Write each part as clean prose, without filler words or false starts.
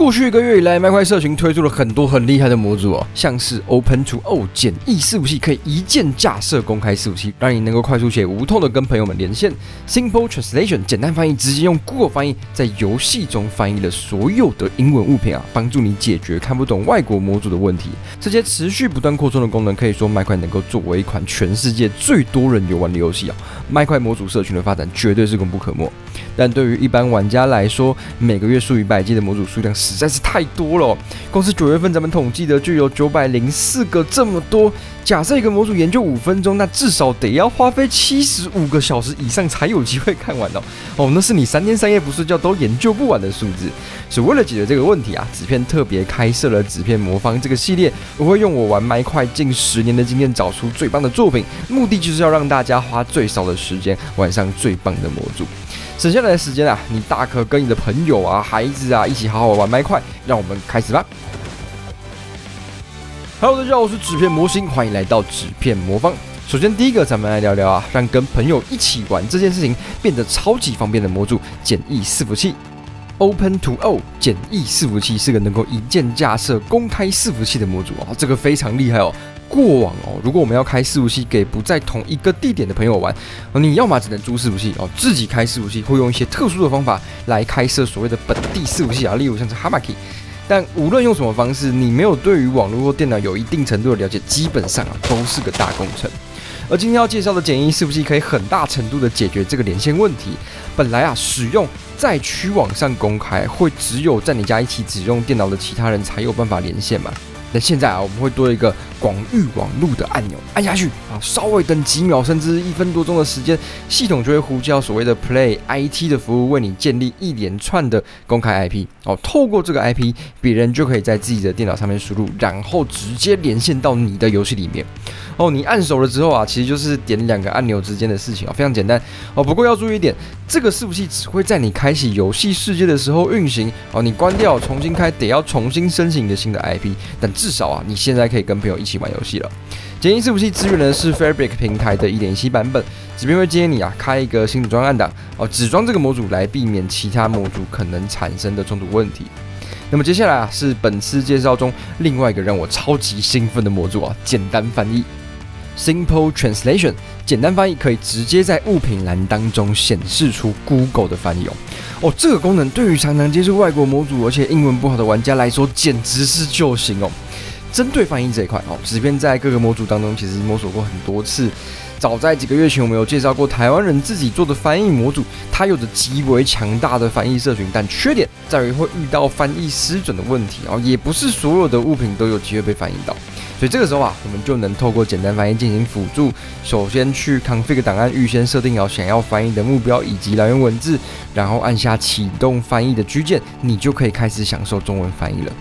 过去一个月以来，麦块社群推出了很多很厉害的模组哦，像是 OpenToALL 简易伺服器，可以一键架设公开伺服器，让你能够快速且无痛的跟朋友们连线。Simple Translation 简单翻译，直接用 Google 翻译，在游戏中翻译了所有的英文物品啊，帮助你解决看不懂外国模组的问题。这些持续不断扩充的功能，可以说麦块能够作为一款全世界最多人游玩的游戏啊，麦块模组社群的发展绝对是功不可没。但对于一般玩家来说，每个月数以百计的模组数量实在是太多了。公司9月份咱们统计的就有904个，这么多。假设一个模组研究5分钟，那至少得要花费75个小时以上才有机会看完哦。哦，那是你3天3夜不睡觉都研究不完的数字。所以为了解决这个问题啊，纸片特别开设了纸片魔方这个系列。我会用我玩麦块近10年的经验找出最棒的作品，目的就是要让大家花最少的时间玩上最棒的模组。 省下来的时间啊，你大可跟你的朋友啊、孩子啊一起好好玩麦块，让我们开始吧。 Hello， 大家好，我是纸片模型，欢迎来到纸片魔方。首先，第一个咱们来聊聊啊，让跟朋友一起玩这件事情变得超级方便的模组——简易伺服器。 OpenToALL 简易伺服器是个能够一键架设公开伺服器的模组啊，这个非常厉害哦。 过往哦，如果我们要开伺服器给不在同一个地点的朋友玩，你要么只能租伺服器哦，自己开伺服器，会用一些特殊的方法来开设所谓的本地伺服器啊，例如像是 Hamaki。 但无论用什么方式，你没有对于网络或电脑有一定程度的了解，基本上啊都是个大工程。而今天要介绍的简易伺服器，可以很大程度的解决这个连线问题。本来啊，使用在区网上公开，会只有在你家一起使用电脑的其他人才有办法连线嘛。 那现在啊，我们会多一个广域网路的按钮，按下去啊，稍微等几秒甚至1分多钟的时间，系统就会呼叫所谓的 PlayIT 的服务，为你建立一连串的公开 IP 哦。透过这个 IP， 别人就可以在自己的电脑上面输入，然后直接连线到你的游戏里面。哦，你按手了之后啊，其实就是点2个按钮之间的事情啊，非常简单哦。不过要注意一点，这个伺服器只会在你开启游戏世界的时候运行哦。你关掉重新开，得要重新申请一个新的 IP， 但 至少啊，你现在可以跟朋友一起玩游戏了。简易伺服器资源呢是 Fabric 平台的 1.17 版本，这边会建议你啊开一个新的专案档哦，只装这个模组来避免其他模组可能产生的冲突问题。那么接下来啊是本次介绍中另外一个让我超级兴奋的模组啊，简单翻译 Simple Translation， 简单翻译可以直接在物品栏当中显示出 Google 的翻译哦。 哦，这个功能对于常常接触外国模组而且英文不好的玩家来说，简直是救星哦。针对翻译这一块哦，纸片在各个模组当中其实摸索过很多次。早在几个月前，我们有介绍过台湾人自己做的翻译模组，它有着极为强大的翻译社群，但缺点在于会遇到翻译失准的问题哦，也不是所有的物品都有机会被翻译到。 所以这个时候啊，我们就能透过简单翻译进行辅助。首先去 config 档案预先设定好想要翻译的目标以及来源文字，然后按下启动翻译的 G 键，你就可以开始享受中文翻译了。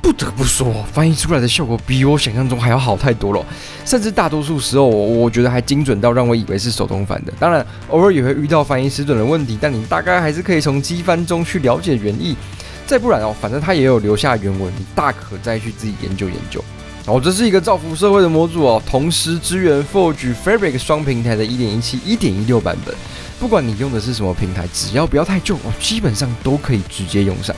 不得不说，翻译出来的效果比我想象中还要好太多了，甚至大多数时候我觉得还精准到让我以为是手动翻的。当然，偶尔也会遇到翻译失准的问题，但你大概还是可以从机翻中去了解原意。再不然哦，反正它也有留下原文，你大可再去自己研究研究。 哦，这是一个造福社会的模组哦，同时支援 Forge、Fabric 双平台的 1.17、1.16 版本。不管你用的是什么平台，只要不要太旧哦，基本上都可以直接用上。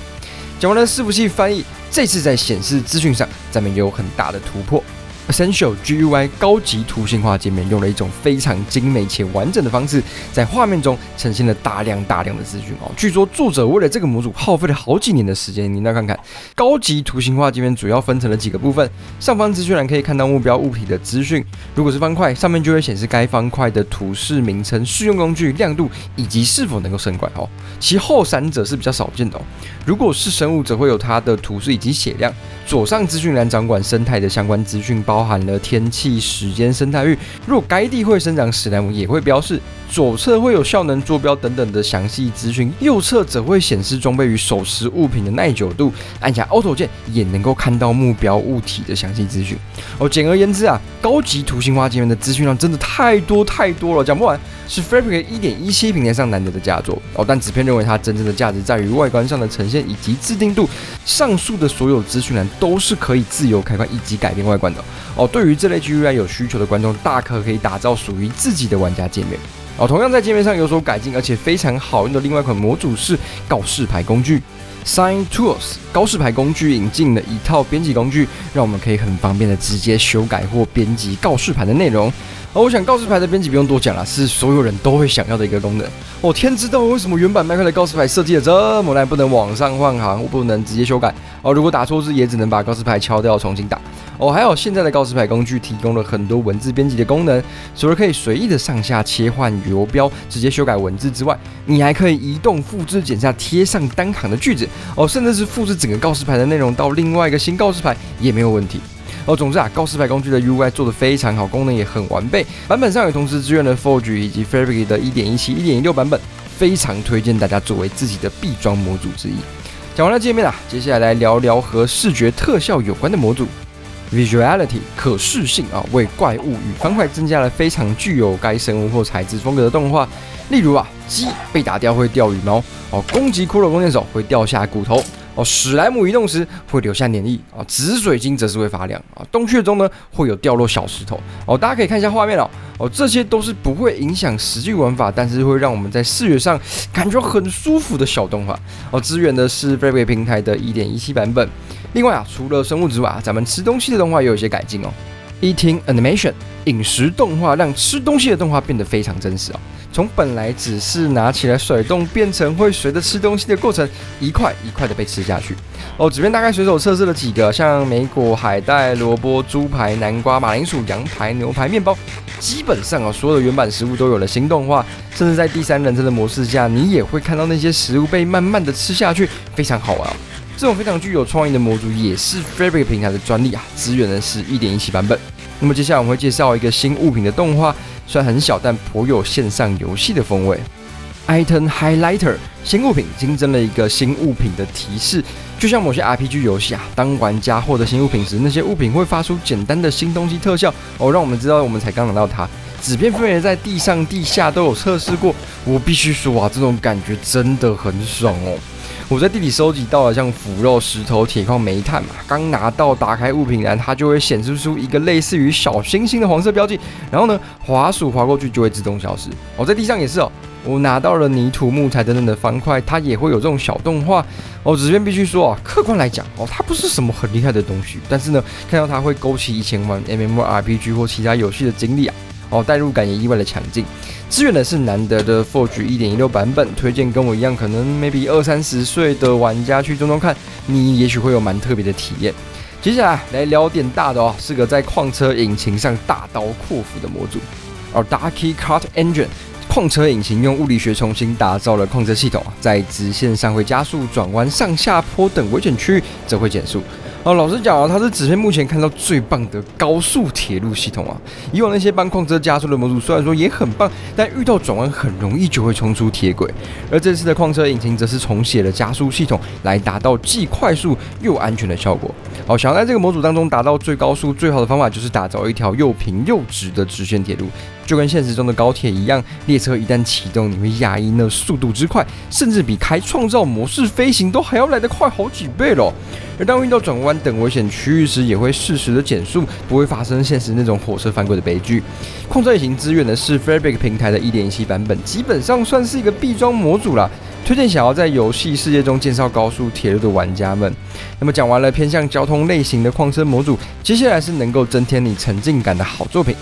讲完了伺服器翻译，这次在显示资讯上，咱们也有很大的突破。 Essential GUI 高级图形化界面用了一种非常精美且完整的方式，在画面中呈现了大量的资讯哦。据说作者为了这个模组耗费了好几年的时间，你来看看。高级图形化界面主要分成了几个部分，上方资讯栏可以看到目标物体的资讯，如果是方块，上面就会显示该方块的图示名称、适用工具、亮度以及是否能够升怪哦。其后三者是比较少见的哦。如果是生物，则会有它的图示以及血量。左上资讯栏掌管生态的相关资讯包。 包含了天气、时间、生态域。若该地会生长史莱姆，也会标示。左侧会有效能坐标等等的详细资讯，右侧则会显示装备与手持物品的耐久度。按下 Auto 键也能够看到目标物体的详细资讯。哦，简而言之啊，高级图形化界面的资讯量真的太多了，讲不完。是 Fabric 1.17 平台上难得的佳作哦。但纸片认为它真正的价值在于外观上的呈现以及自定度。上述的所有资讯栏都是可以自由开关以及改变外观的。 哦，对于这类 GUI 有需求的观众，大可以打造属于自己的玩家界面。哦，同样在界面上有所改进，而且非常好用的另外一款模组是告示牌工具。Sign Tools 高视牌工具引进了一套编辑工具，让我们可以很方便的直接修改或编辑告示牌的内容。而我想告示牌的编辑不用多讲了，是所有人都会想要的一个功能。哦，天知道为什么原版麦克的告示牌设计的这么烂，不能往上换行，不能直接修改。哦，如果打错字也只能把告示牌敲掉重新打。哦，还有现在的告示牌工具提供了很多文字编辑的功能，除了可以随意的上下切换游标，直接修改文字之外，你还可以移动复制、剪下、贴上单行的句子。哦，甚至是复制整个告示牌的内容到另外一个新告示牌也没有问题。 哦，总之啊，告示牌工具的 UI 做得非常好，功能也很完备。版本上也同时支援了 Forge 以及 Fabric 的 1.17、1.16 版本，非常推荐大家作为自己的必装模组之一。讲完了界面啊，接下来聊聊和视觉特效有关的模组。 Visuality 可视性啊，为怪物与方块增加了非常具有该生物或材质风格的动画，例如啊，鸡被打掉会掉羽毛，哦，攻击骷髅弓箭手会掉下骨头。 哦，史莱姆移动时会留下黏液啊，紫水晶则是会发亮啊，洞穴中呢会有掉落小石头哦，大家可以看一下画面哦，哦，这些都是不会影响实际玩法，但是会让我们在视觉上感觉很舒服的小动画哦。支援的是 Fabric 平台的 1.17 版本。另外啊，除了生物之外，咱们吃东西的动画也有一些改进哦。 Eating Animation 饮食动画让吃东西的动画变得非常真实哦，从本来只是拿起来甩动，变成会随着吃东西的过程一块一块的被吃下去哦。这边大概随手测试了几个，像莓果、海带、萝卜、猪排、南瓜、马铃薯、羊排、牛排、面包，基本上啊、哦，所有的原版食物都有了新动画，甚至在第三人称的模式下，你也会看到那些食物被慢慢的吃下去，非常好玩哦。 这种非常具有创意的模组也是 Fabric 平台的专利啊，支援的是 1.17 版本。那么接下来我们会介绍一个新物品的动画，虽然很小，但颇有线上游戏的风味。Item Highlighter 新物品新增了一个新物品的提示，就像某些 RPG 游戏啊，当玩家获得新物品时，那些物品会发出简单的新东西特效哦，让我们知道我们才刚拿到它。 纸片分别在地上、地下都有测试过，我必须说啊，这种感觉真的很爽哦！我在地里收集到了像腐肉、石头、铁矿、煤炭嘛，刚拿到打开物品栏，它就会显示出一个类似于小星星的黄色标记，然后呢，滑鼠滑过去就会自动消失。哦，在地上也是哦，我拿到了泥土、木材等等的方块，它也会有这种小动画。哦，纸片必须说啊，客观来讲哦，它不是什么很厉害的东西，但是呢，看到它会勾起以前玩 MMORPG 或其他游戏的经历啊。 哦，代入感也意外的强劲。支援的是难得的 Forge 1.16 版本，推荐跟我一样，可能 maybe 20、30岁的玩家去中看，你也许会有蛮特别的体验。接下来来聊点大的哦，是个在矿车引擎上大刀阔斧的模组，而 Darky Kart Engine。 矿车引擎用物理学重新打造了矿车系统，在直线上会加速、转弯、上下坡等危险区域则会减速。哦，老实讲啊，它是纸片目前看到最棒的高速铁路系统啊。以往那些帮矿车加速的模组虽然说也很棒，但遇到转弯很容易就会冲出铁轨。而这次的矿车引擎则是重写了加速系统，来达到既快速又安全的效果。哦，想要在这个模组当中达到最高速，最好的方法就是打造一条又平又直的直线铁路，就跟现实中的高铁一样，列车。 车一旦启动，你会讶异那速度之快，甚至比开创造模式飞行都还要来得快好几倍咯。而当遇到转弯等危险区域时，也会适时的减速，不会发生现实那种火车翻滚的悲剧。矿车引擎支援的是 Fabric 平台的 1.17 版本，基本上算是一个必装模组啦。 推荐想要在游戏世界中建造高速铁路的玩家们。那么讲完了偏向交通类型的矿车模组，接下来是能够增添你沉浸感的好作品。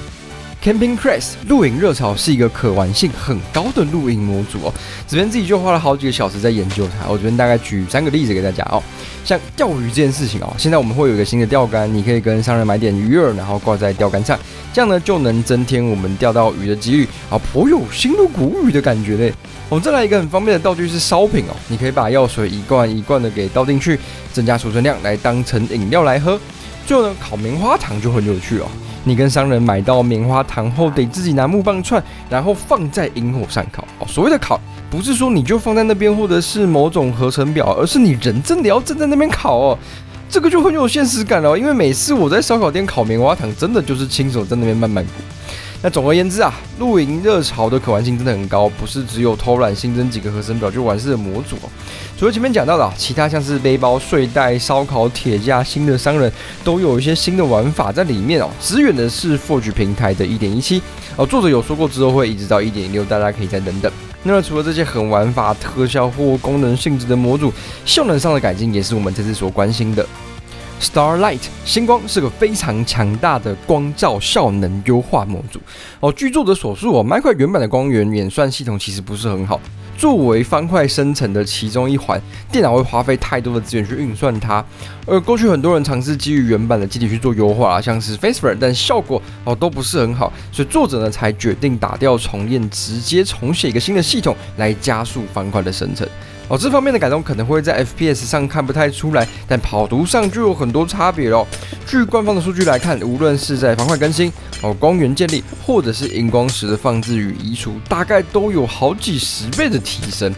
Camping Craze 露营热潮是一个可玩性很高的露营模组哦，这边自己就花了好几个小时在研究它。我这边大概举3个例子给大家哦，像钓鱼这件事情哦，现在我们会有一个新的钓竿，你可以跟商人买点鱼饵，然后挂在钓竿上，这样呢就能增添我们钓到鱼的几率啊，颇有心如古语的感觉嘞。我们再来一个很方便的道具是烧瓶哦，你可以把药水一罐一罐的给倒进去，增加储存量来当成饮料来喝。最后呢，烤棉花糖就很有趣哦。 你跟商人买到棉花糖后，得自己拿木棒串，然后放在萤火上烤。哦，所谓的烤，不是说你就放在那边，或者是某种合成表，而是你人真的要站在那边烤哦。这个就很有现实感了，因为每次我在烧烤店烤棉花糖，真的就是亲手在那边慢慢鼓。 那总而言之啊，露营热潮的可玩性真的很高，不是只有偷懒新增几个合成表就完事的模组哦。除了前面讲到的、其他像是背包、睡袋、烧烤、铁架、新的商人，都有一些新的玩法在里面哦。支援的是 Forge 平台的 1.17 哦，作者有说过之后会一直到 1.16， 大家可以再等等。那么除了这些很玩法、特效或功能性质的模组，效能上的改进也是我们这次所关心的。 Starlight 星光是个非常强大的光照效能优化模组哦。据作者所述哦 ，Minecraft 原版的光源演算系统其实不是很好。作为方块生成的其中一环，电脑会花费太多的资源去运算它。而过去很多人尝试基于原版的机体去做优化，像是 Fabric， 但效果哦都不是很好，所以作者呢才决定打掉重练，直接重写一个新的系统来加速方块的生成。 哦，这方面的改动可能会在 FPS 上看不太出来，但跑图上就有很多差别了。据官方的数据来看，无论是在方块更新、光源建立，或者是荧光石的放置与移除，大概都有好几十倍的提升。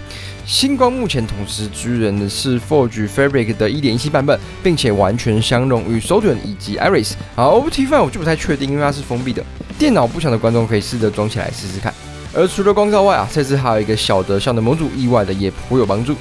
星光目前同时支援的是 Forge Fabric 的 1.17 版本，并且完全相容与 Sodium 以及 Iris。好 ，Optifine 我就不太确定，因为它是封闭的。电脑不强的观众可以试着装起来试试看。 而除了光照外啊，这次还有一个小的效能模组，意外的也颇有帮助。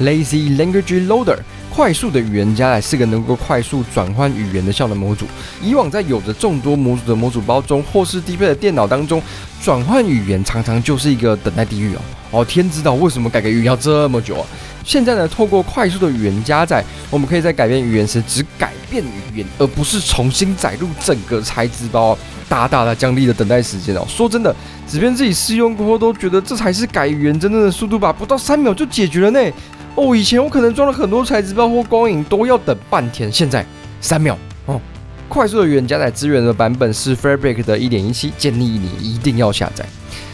Lazy Language Loader 快速的语言加载是个能够快速转换语言的效能模组。以往在有着众多模组的模组包中，或是低配的电脑当中，转换语言常常就是一个等待地狱哦。哦，天知道为什么改个语言要这么久啊！现在呢，透过快速的语言加载，我们可以在改变语言时只改变语言，而不是重新载入整个材质包哦。 大大的降低了等待时间哦。说真的，即便自己试用过后都觉得这才是改语言真正的速度吧，不到3秒就解决了呢。哦，以前我可能装了很多材质包或光影都要等半天，现在3秒哦。快速的语言加载资源的版本是 Fabric 的 1.17， 建议你一定要下载。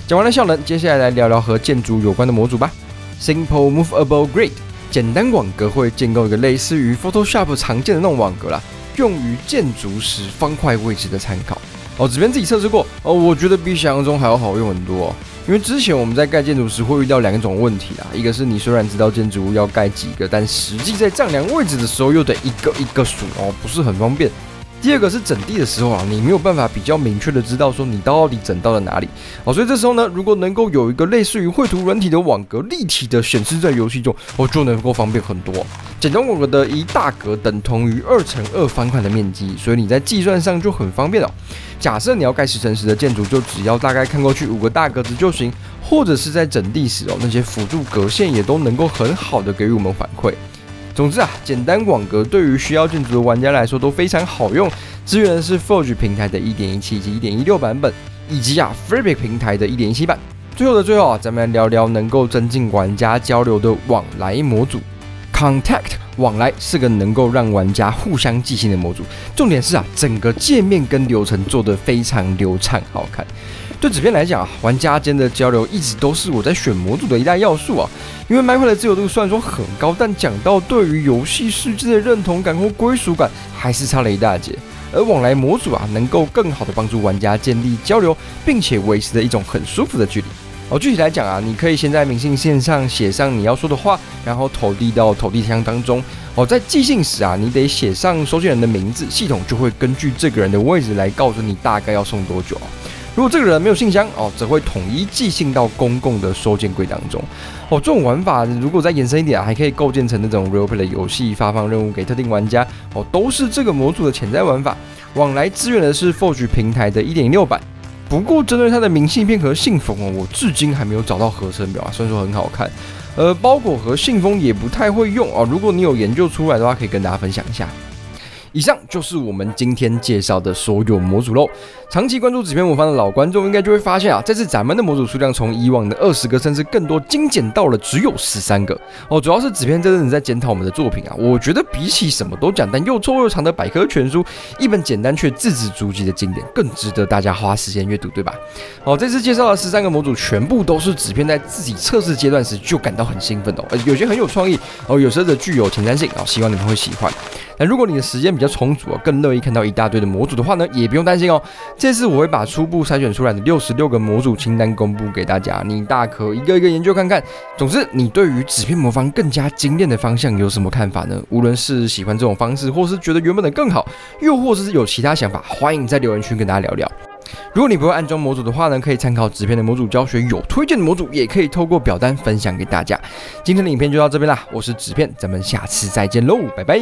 讲完了效能，接下来来聊聊和建筑有关的模组吧。Simple Movable Grid 简单网格会建构一个类似于 Photoshop 常见的那种网格啦，用于建筑时方块位置的参考。 哦，这边自己测试过哦，我觉得比想象中还要好用很多哦。因为之前我们在盖建筑时会遇到2种问题啊，一个是你虽然知道建筑物要盖几个，但实际在丈量位置的时候又得一个一个数哦，不是很方便。第二个是整地的时候啊，你没有办法比较明确的知道说你到底整到了哪里哦，所以这时候呢，如果能够有一个类似于绘图软体的网格立体的显示在游戏中，哦就能够方便很多哦。 简单网格的一大格等同于2×2方块的面积，所以你在计算上就很方便哦。假设你要盖10×10的建筑，就只要大概看过去5个大格子就行，或者是在整地时哦，那些辅助格线也都能够很好的给予我们反馈。总之啊，简单网格对于需要建筑的玩家来说都非常好用，支援的是 Forge 平台的 1.17 及 1.16 版本，以及啊 Fabric 平台的 1.17 版。最后的最后啊，咱们来聊聊能够增进玩家交流的往来模组。 Contact 往来是个能够让玩家互相寄信的模组，重点是啊，整个界面跟流程做得非常流畅好看。对纸片来讲啊，玩家间的交流一直都是我在选模组的一大要素啊。因为Minecraft的自由度虽然说很高，但讲到对于游戏世界的认同感或归属感，还是差了一大截。而往来模组啊，能够更好的帮助玩家建立交流，并且维持着一种很舒服的距离。 哦，具体来讲啊，你可以先在明信线上写上你要说的话，然后投递到投递箱当中。哦，在寄信时啊，你得写上收件人的名字，系统就会根据这个人的位置来告诉你大概要送多久。如果这个人没有信箱哦，则会统一寄信到公共的收件柜当中。哦，这种玩法如果再延伸一点啊，还可以构建成那种 roleplay 的游戏，发放任务给特定玩家。哦，都是这个模组的潜在玩法。往来支援的是 Forge 平台的 1.6 版。 不过，针对它的明信片和信封哦，我至今还没有找到合成表啊。虽然说很好看，包裹和信封也不太会用哦。如果你有研究出来的话，可以跟大家分享一下。以上就是我们今天介绍的所有模组喽。长期关注纸片魔方的老观众应该就会发现啊，这次咱们的模组数量从以往的20个甚至更多，精简到了只有13个哦。主要是纸片这阵子在检讨我们的作品啊，我觉得比起什么都简单又臭又长的百科全书，一本简单却字字珠玑的经典更值得大家花时间阅读，对吧？哦，这次介绍的13个模组全部都是纸片在自己测试阶段时就感到很兴奋哦，有些很有创意哦，有些则具有前瞻性哦，希望你们会喜欢。 那如果你的时间比较充足，更乐意看到一大堆的模组的话呢，也不用担心哦。这次我会把初步筛选出来的66个模组清单公布给大家，你大可一个一个研究看看。总之，你对于纸片魔方更加精炼的方向有什么看法呢？无论是喜欢这种方式，或是觉得原本的更好，又或者是有其他想法，欢迎在留言区跟大家聊聊。 如果你不会安装模组的话呢，可以参考纸片的模组教学，有推荐的模组也可以透过表单分享给大家。今天的影片就到这边啦，我是纸片，咱们下次再见喽，拜拜。